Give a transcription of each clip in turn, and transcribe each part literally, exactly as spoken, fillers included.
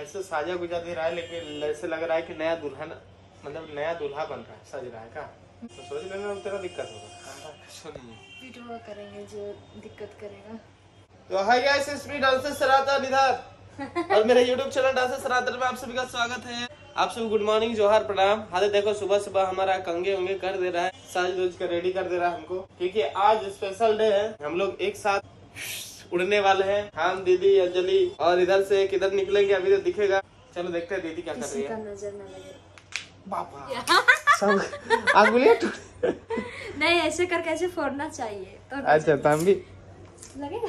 ऐसे साजा गुजा दे रहा है, लेकिन ऐसे लग रहा है कि नया दूल्हा ना, मतलब नया दूल्हा बन रहा है, सज रहा है का। तो सोच लेना तेरा दिक्कत होगा, करेंगे जो दिक्कत करेगा। तो हाय गाइस, इस वीडियो डांस सराता निधार और मेरे YouTube चैनल डांस सराता में आप सभी का स्वागत है। आप सब गुड मॉर्निंग, जोहार, प्रणाम। हाँ देखो, सुबह सुबह हमारा कंगे उंगे कर दे रहा है, साज रोज कर रेडी कर दे रहा है हमको, क्योंकि आज स्पेशल डे है। हम लोग एक साथ उड़ने वाले हैं, हम, दीदी, अंजलि। और इधर से किधर निकलेंगे अभी तो दिखेगा, चलो देखते हैं दीदी क्या कर रही है। बाबा नहीं, ऐसे करके ऐसे फोड़ना चाहिए। अच्छा तम भी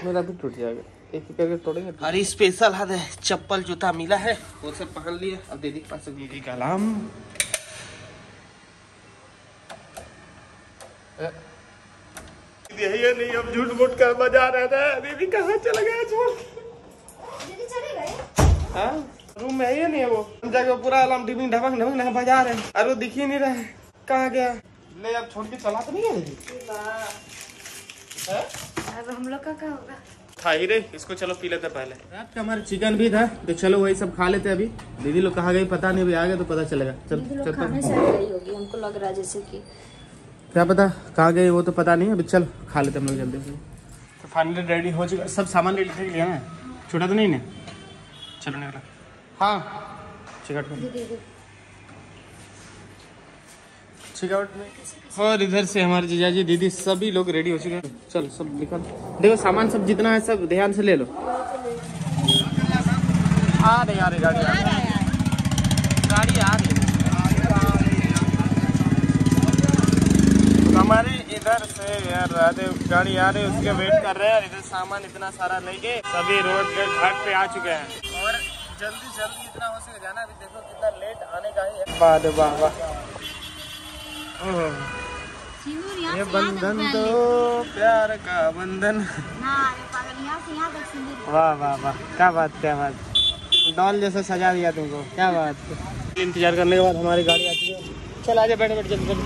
मेरा भी टूट जाएगा, एक करके तोड़ेंगे। अरे स्पेशल हाथ है, चप्पल जूता मिला है, वो सब पहन लिए। अब दीदी के पास दीदी का लाम यही नहीं, अब झूठ मूठ का मजा रहता है। दीदी कहाँ चले गए? झूठ दीदी चले गए। हाँ रूम में ही नहीं है, वो जाके पूरा अलार्म टिपिंग ढबक ढबक बजा रहे हैं, अरे दिख ही नहीं रहा है, कहाँ गया? ले अब छोड़ के चला तो नहीं है। अब हम लोग का क्या होगा? था ही रे, इसको चलो पी लेते पहले। रात का हमारा चिकन भी था, तो चलो वही सब खा लेते हैं। अभी दीदी लोग कहाँ गई पता नहीं, अभी आ गए तो पता चलेगा। चल चल खाने से गई होगी, हमको लग रहा है जैसे कि क्या पता कहाँ गई, वो तो पता नहीं। अभी चल खा लेते हम लोग जल्दी से। तो फाइनली रेडी हो चुका, सब सामान ले लेते लिया ना, छोटा तो नहीं ना, चलो निकला। हाँ चिकट और इधर से हमारे जीजा जी, दीदी सभी लोग रेडी हो चुके हैं। चल सब निकल, देखो सामान सब जितना है सब ध्यान से ले लो। आ रही आ रही गाड़ी आ गाड़ी आ रही हमारे इधर से यार, गाड़ी आ रही, उसके वेट कर रहे हैं। और इधर सामान इतना सारा लेके सभी रोड के घाट पे आ चुके हैं, और जल्दी जल्दी इतना हो सके जाना। अभी देखो कितना लेट आने का ही। वाह वाह वाह, ये बंधन तो प्यार का बंधन। वाह वाह वाह, क्या बात क्या बात, डॉल जैसा सजा दिया तुमको, क्या बात। इंतजार करने के बाद हमारी गाड़ी आ चुकी है। चल आजा, बैठ बैठ चल बैठ।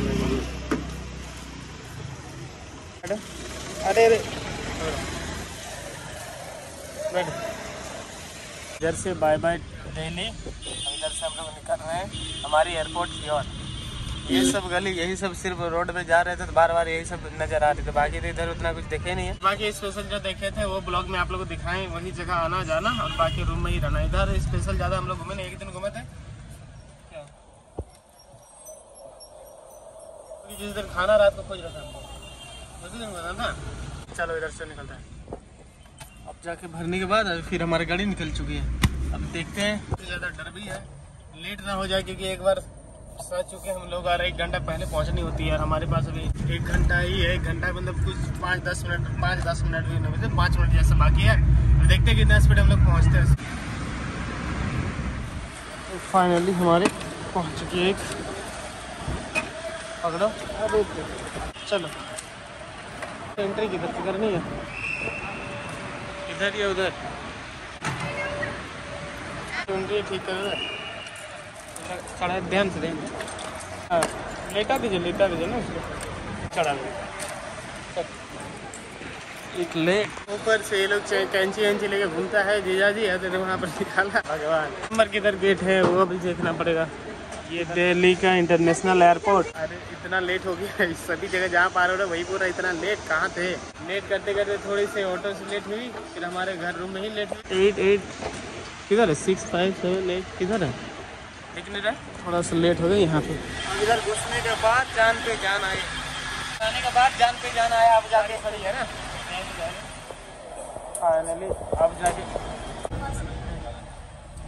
अरे अरे बैठ। इधर से बाय बाय दिल्ली, इधर से हम लोग निकल रहे हैं हमारी एयरपोर्ट की ओर। ये सब गली, यही सब सिर्फ रोड पे जा रहे थे, तो बार बार यही सब नजर आ रहे थे। बाकी तो इधर उतना कुछ देखे नहीं है। बाकी स्पेशल जो देखे थे वो ब्लॉग में आप लोगों को दिखाएं, वही जगह आना जाना, और बाकी रूम में ही रहना। इधर स्पेशल ज्यादा हम लोग घूमे नहीं, एक दिन घूमे थे। क्या जिस दिन खाना रात को खोज रखा था, उसी दिन घूमना था। चलो इधर से निकलता है। अब जाके भरने के बाद फिर हमारी गाड़ी निकल चुकी है। अब देखते हैं, ज्यादा डर भी है लेट ना हो जाए, क्योंकि एक बार सच चुके हम लोग। और एक घंटा पहले पहुंचनी होती है, और हमारे पास अभी एक घंटा ही है। एक घंटा मतलब कुछ पाँच दस मिनट पाँच दस मिनट भी नहीं बचे, पाँच मिनट जैसा बाकी है। देखते हैं कितना स्पीड हम लोग पहुंचते हैं। तो फाइनली हमारे पहुंच चुकी है। पकड़ो, चलो एंट्री किधर से करनी है, इधर या उधर? एंट्री ठीक कर रहा है, चढ़ा ध्यान से देंगे। हाँ लेटा दीजिए, लेटा दीजिए ना उसको, चढ़ा लो एक लेट। ऊपर से ये लोग कैंची वैंची लेके घूमता है जीजा जी, या तो वहाँ पर निकाला। भगवान नंबर किधर गेट है वो भी देखना पड़ेगा। ये दिल्ली का इंटरनेशनल एयरपोर्ट। अरे इतना लेट हो गया, सभी जगह जहाँ पार हो रहा है वही पूरा। इतना लेट कहाँ थे, लेट करते करते थोड़ी सी ऑटो से लेट हुई, फिर हमारे घर रूम में ही लेट हुई। एट एट किधर है, सिक्स फाइव सेवन एट किधर है, थोड़ा सा लेट हो गया यहाँ पे। इधर घुसने के बाद जान पे जान आए, आने के बाद जान पे जान आया। अब जाके खड़ी है ना, फाइनली अब जाके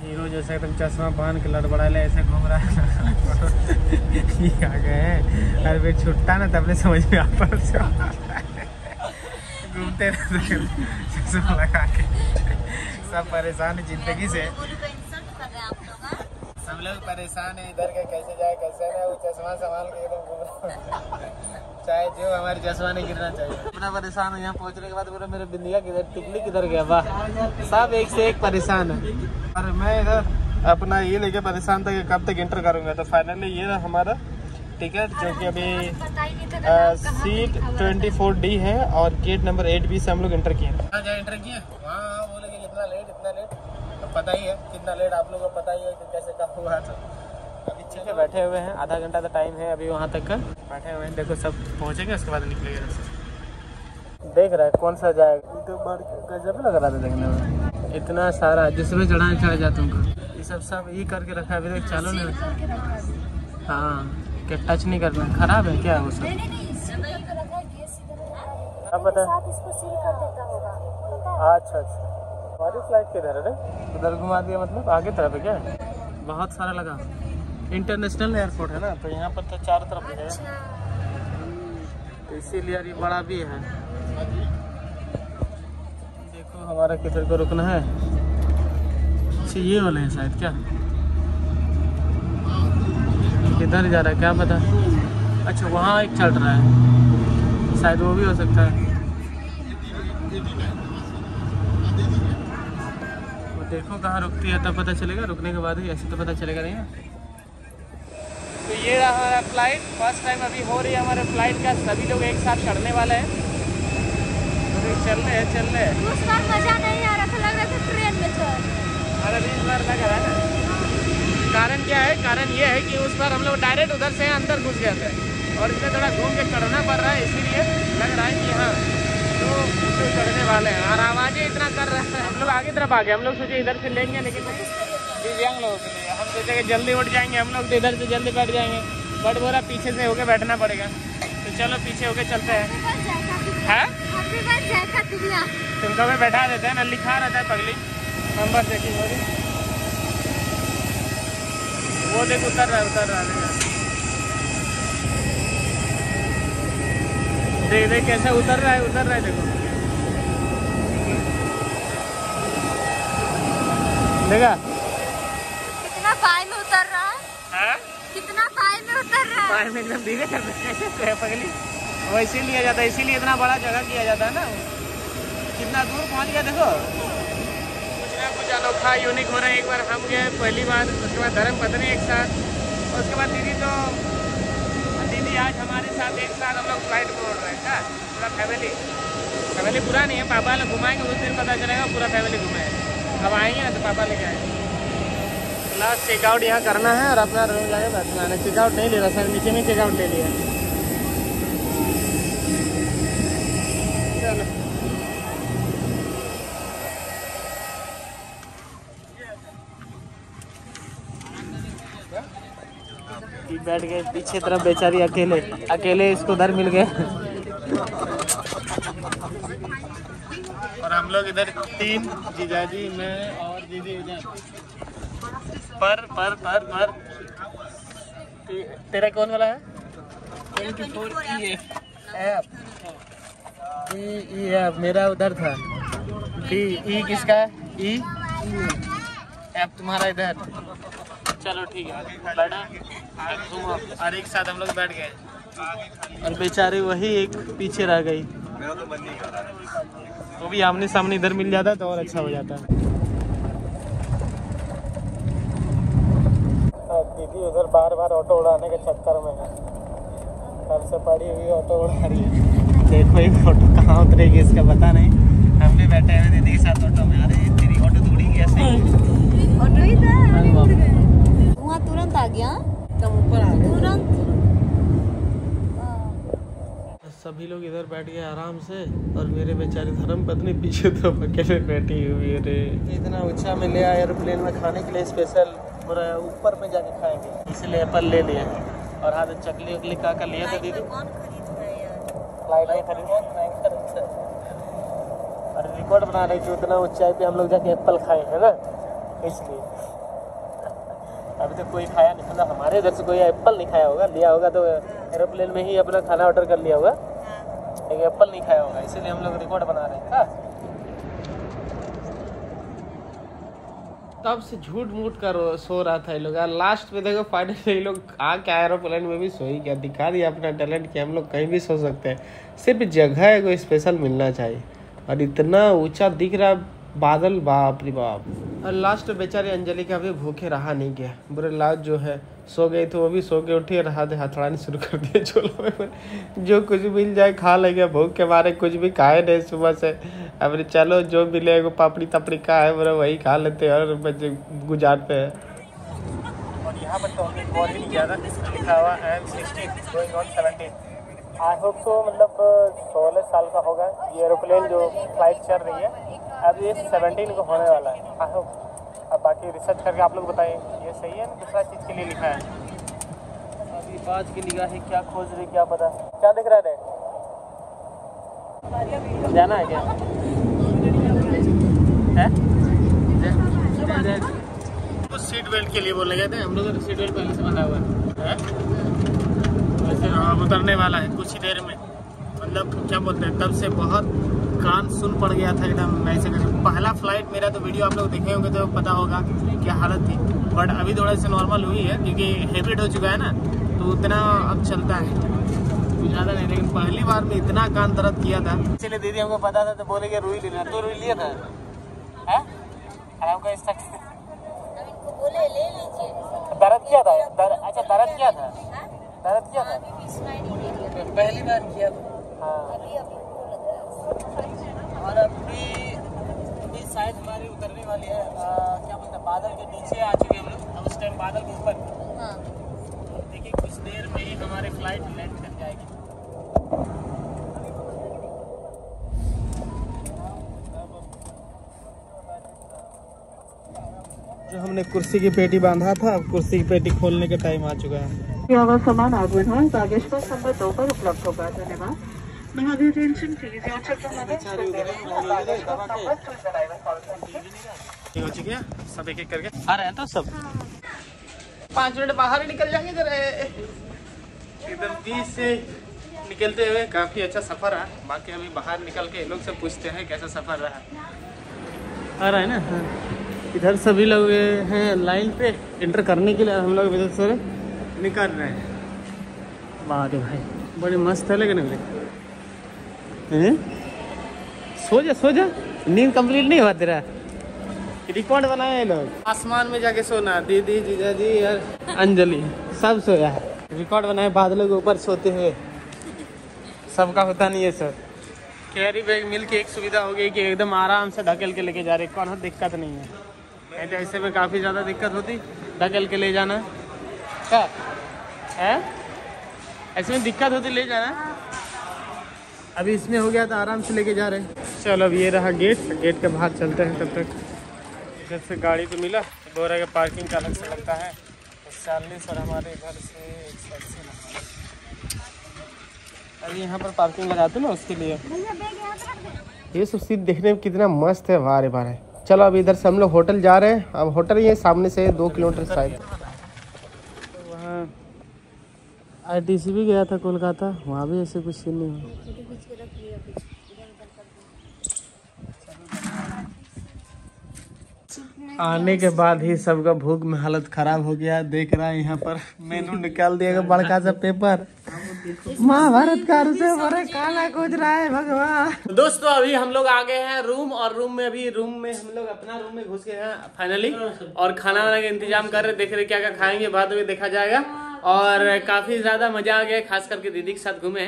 हीरो जैसे एकदम चश्मा पहन के लड़बड़ा ले ऐसे घूम रहा है। ठीक आ गए हैं, अरे फिर छुट्टा ना तब समझ में आता घूमते रहते चश्मा लगा के। सब परेशान है जिंदगी से, हम लोग परेशान है। इधर का कैसे जाए कैसे ना, वो चश्मा संभाल के एकदम घूम रहा चाहे जो हमारे चश्मा नहीं गिरना चाहिए। अपना परेशान है, यहाँ पहुँचने के बाद पूरा मेरे बिंदिया किधर, टिकली किधर गया, वाह सब एक से एक परेशान है। और मैं इधर अपना ये लेके परेशान था कि कब तक एंटर करूँगा। तो फाइनली ये रहा हमारा टिकट, जो कि अभी आ, सीट ट्वेंटी फोर डी है, और गेट नंबर एट बी से हम लोग एंटर किए। एंटर किए, हाँ वो लेकिन इतना लेट इतना लेट पता ही है कितना लेट, आप लोगों को पता ही है कि कैसे कब हुआ था। अभी चले बैठे हुए हैं, आधा घंटा का टाइम है अभी वहाँ तक का, बैठे हुए हैं। देखो सब पहुँचेंगे उसके बाद निकलेगा। देख रहा है कौन सा जाएगा, तो बार गजब लग रहा था देखने में, इतना सारा जिसमें चढ़ाने चढ़ जाता हूँ। ये सब सब ये करके रखा है अभी तक, चालू नहीं रखा। हाँ क्या टच नहीं करना, खराब है क्या वो सब? नहीं नहीं आप बताएं। अच्छा अच्छा, हमारी फ्लाइट किधर है? उधर घुमा दिया, मतलब आगे तरफ है क्या? बहुत सारा लगा, इंटरनेशनल एयरपोर्ट है ना, तो यहाँ पर तो चारों तरफ है। अच्छा। इसीलिए ये बड़ा भी है। देखो हमारा किधर को रुकना है। अच्छा ये वाले हैं शायद, क्या किधर जा रहा है क्या पता। अच्छा वहाँ एक चल रहा है शायद, वो भी हो सकता है। वो देखो कहाँ रुकती है तब पता चलेगा, रुकने के बाद ही, ऐसे तो पता चलेगा नहीं। तो ये रहा हमारा फ्लाइट, फर्स्ट टाइम अभी हो रही है हमारे फ्लाइट का, सभी लोग एक साथ चढ़ने वाले हैं। तो चलने है चलने है। उस बार मजा नहीं आ रहा था, लग रहा था ट्रेन में चढ़। अरे इस बार लग रहा है, कारण क्या है? कारण ये है कि उस बार हम लोग डायरेक्ट उधर से अंदर घुस गए थे और इसमें थोड़ा घूम के चढ़ना पड़ रहा है, इसीलिए लग रहा है कि हाँ तो उसको चढ़ने वाले हैं। और आवाज़ें इतना कर रहे हैं, हम लोग आगे तरफ आ गए। हम लोग सोचे इधर से लेंगे, लेकिन दिव्यांग लोगों के लिए हम सोचे कि जल्दी उठ जाएंगे हम लोग, इधर से जल्दी बैठ जाएंगे, बट बोला पीछे से होके बैठना पड़ेगा। तो चलो पीछे होके चलते हैं। है तुमको भी बैठा देते हैं ना, लिखा रहता है पगली नंबर देखिए, वो देख उतर रहा है, उतर रहा है, देख देख कैसे उतर रहा है, उतर रहा है देखो। देखा कितना पाए में उतर रहा है, है? कितना पाए में उतर रहा है, पाए में एकदम धीरे कर रहे हैं पगली। वो इसीलिए जाता है, इसीलिए इतना बड़ा जगह किया जाता है ना। कितना दूर पहुंच गया देखो, कुछ अनोखा यूनिक हो रहा है। एक बार हम गए पहली बार, उसके बाद धर्म पत्नी एक साथ, और उसके बाद दीदी। तो दीदी आज हमारे साथ एक साथ हम लोग फ्लाइट को उड़ रहे हैं, क्या पूरा फैमिली। फैमिली पूरा नहीं है, पापा लोग घुमाएंगे उस दिन पता चलेगा पूरा फैमिली घुमाएंगे। अब आएंगे ना तो पापा लेके आएंगे। लास्ट चेकआउट यहाँ करना है और अपना रूम जाके बैठना है। चेकआउट नहीं ले रहा सर, नीचे में चेकआउट ले लिया। चलो बैठ गए पीछे तरफ, बेचारी अकेले अकेले इसको उधर मिल गए। और हम लोग इधर तीन, जीजाजी मैं और दीदी उधर। पर पर पर पर ते, तेरा कौन वाला है? ट्वेंटी फोर ई एफ, मेरा उधर था। ई ई किसका? ई एफ तुम्हारा इधर। चलो ठीक है, बैठा घूमो। और एक साथ हम लोग बैठ गए, और बेचारे वही एक पीछे रह गई। वो भी आमने सामने इधर मिल जाता तो और अच्छा हो जाता। दीदी उधर बार बार ऑटो उड़ाने के चक्कर में है, तब से पड़ी हुई ऑटो उड़ा रही है। देखो ये ऑटो कहाँ उतरेगी इसका पता नहीं। हम भी बैठे हुए दीदी के साथ ऑटो में, आ रही तेरी ऑटो तो उड़ेगी ऐसे ही। वहाँ तुरंत आ गया, तब ऊपर आ गया तुरंत। सभी लोग इधर बैठ गए आराम से, और मेरे बेचारे धर्म पत्नी पीछे तो अकेले बैठी हुई है रे। इतना ऊंचा में ले आए एयरप्लेन में, खाने के लिए स्पेशल पूरा ऊपर में जाके खाएंगे, इसलिए एप्पल ले लिए। और हाँ चकली उकली का का लिए तो दीदी फ्लाइट में खरीद। और रिकॉर्ड बना रही थी, उतना ऊंचाई पे हम लोग जाके एप्पल खाए है ना, इसलिए। अभी तक तो कोई खाया नहीं, मतलब हमारे इधर से कोई एप्पल नहीं खाया होगा। लिया होगा तो एरोप्लेन में ही अपना खाना ऑर्डर कर लिया होगा, लेकिन एप्पल नहीं खाया होगा, इसीलिए हम लोग रिकॉर्ड बना रहे हैं। तब से झूठ मूठ कर सो रहा था ये लोग, लास्ट में देखो फाइनली ये लोग आके एरोप्लेन में भी सो ही गया। दिखा दिया अपना टैलेंट कि हम लोग कहीं भी सो सकते हैं, सिर्फ जगह है कोई स्पेशल मिलना चाहिए। और इतना ऊँचा दिख रहा बादल, बाप रे बाप। और लास्ट बेचारी अंजलि का भी भूखे रहा नहीं गया। बुरे लाश जो है सो गई थी, वो भी सो के उठी और हाथ हथड़ाने शुरू कर दिए चूल्हे में। जो कुछ मिल जाए खा लेंगे, भूख के मारे कुछ भी खाए नहीं सुबह से। अब चलो जो मिलेगा पापड़ी तपड़ी का है बोले वही खा लेते हैं और बच्चे गुजारते हैं। और यहाँ पर टॉपिक बहुत ही ज़्यादा लिखा हुआ है sixty going on seventy. I hope so मतलब सोलह साल का होगा ये एरोप्लेन जो फ्लाइट चल रही है, अब ये सेवेंटीन को होने वाला है आई होप। अब बाकी रिसर्च करके आप लोग बताइए ये सही है ना दूसरा चीज़ के लिए लिखा है। अभी बाज की निगाहें क्या खोज रही, क्या पता क्या दिख रहा है, जाना है क्या है? सीट बेल्ट के लिए बोले गए थे हम लोग, सीट बेल्ट पहले से बंधा हुआ है। वैसे अब उतरने वाला है कुछ ही देर में, मतलब क्या बोलते हैं तब से बहुत कान सुन पड़ गया था एकदम। ऐसे पहला फ्लाइट मेरा, तो वीडियो आप लोग देखे होंगे तो पता होगा क्या हालत थी। बट अभी थोड़ा सा नॉर्मल हुई है क्योंकि हैबिट हो चुका है ना, तो उतना अब चलता है ज़्यादा नहीं। लेकिन पहली बार में इतना कान दर्द किया था, इसीलिए दीदी हमको पता था तो बोले कि रुई लेना, तो रुई लिया था बोले ले लीजिए। दर्द किया था दर, अच्छा दर्द किया था दर्द किया था पहली बार किया था। हाँ और अभी अभी शायद हमारी उतरने वाली है, आ, क्या बोलते हैं बादल के नीचे आ चुके हैं हम लोग। अब उस टाइम बादल के ऊपर, हाँ देखिए कुछ देर में ही हमारी फ्लाइट लैंड कर जाएगी। जो हमने कुर्सी की पेटी बांधा था, अब कुर्सी की पेटी खोलने का टाइम आ चुका है। सामान आगमन है बागेश्वर नंबर दो पर उपलब्ध होगा, धन्यवाद। सब एक एक करके आ रहे हैं तो सब पाँच मिनट बाहर निकल जाएंगे। एकदम बीच से निकलते हुए काफी अच्छा सफर है। बाकी अभी बाहर निकल के लोग से पूछते हैं कैसा सफर रहा। आ रहा है ना, इधर सभी लोग हैं लाइन पे इंटर करने के लिए, हम लोग इधर से निकल रहे हैं। बात भाई बड़े मस्त है लेकिन अगले सो जा सो जा, नींद कंप्लीट नहीं हुआ तेरा। रिकॉर्ड बनाया है लोग, आसमान में जाके सोना। दीदी जीजा जी और अंजलि सब सोया है, रिकॉर्ड बनाए बादलों के ऊपर सोते हुए। सबका होता नहीं है सर। कैरी बैग मिल के एक सुविधा हो गई कि एकदम आराम से धकेल के लेके जा रहे, कौन दिक्कत नहीं है। ऐसे में काफ़ी ज़्यादा दिक्कत होती धकेल के ले जाना क्या है, ऐसे में दिक्कत होती ले जाना। अभी इसमें हो गया तो आराम से लेके जा रहे हैं। चलो अब ये रहा गेट, गेट के बाहर चलते हैं। तब तक इधर से गाड़ी तो मिला, बोरा का पार्किंग का अलग से लगता है चालीस और हमारे इधर से एक सौ अस्सी। अभी यहाँ पर पार्किंग लगाते ना उसके लिए। ये सब सीट देखने में कितना मस्त है, वाह रे वाह। चलो अभी इधर से हम लोग होटल जा रहे हैं। अब होटल ये सामने से दो किलोमीटर साइड। वहाँ आई टी सी भी गया था कोलकाता, वहाँ भी ऐसे कुछ सीन नहीं हुआ। आने के बाद ही सबका भूख में हालत खराब हो गया। देख रहा है यहाँ पर मेनू निकाल दिया बड़का सा पेपर, महाभारत का काला खोज रहा है भगवान। दोस्तों अभी हम लोग आ गए हैं रूम, और रूम में अभी रूम में हम लोग अपना रूम में घुस गए हैं फाइनली। और खाना वाना का इंतजाम कर रहे, देख रहे क्या क्या खाएंगे, बाद में देखा जाएगा। और काफी ज्यादा मजा आ गया, खास करके दीदी के साथ घूमे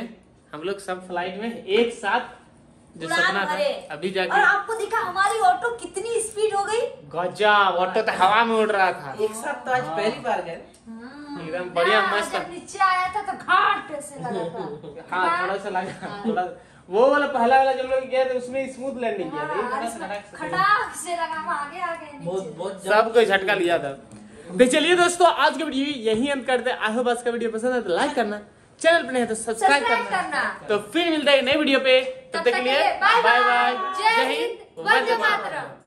हम लोग सब फ्लाइट में एक साथ, जो सपना था अभी जाके। और आपको देखा हमारी ऑटो कितनी स्पीड हो गई, गजब। ऑटो तो हवा में उड़ रहा था एक साथ, तो आज पहली बार गए एकदम बढ़िया मस्त। नीचे आया था तो घाट से लगा था, हाँ थोड़ा सा लगा, थोड़ा वो वाला पहला वाला जब लोग गए थे उसमें स्मूथ लैंडिंग किया था, खटाक से लगा आगे आगे नीचे सब कोई झटका लिया था। तो चलिए दोस्तों आज का वीडियो यही एंड करते हैं। आई होप आज का वीडियो पसंद है तो लाइक करना, चैनल पर नए तो सब्सक्राइब करना। तो फिर मिलता है नए वीडियो पे, तब तक के लिए बाय बाय, जय हिंद, वंदे मातरम।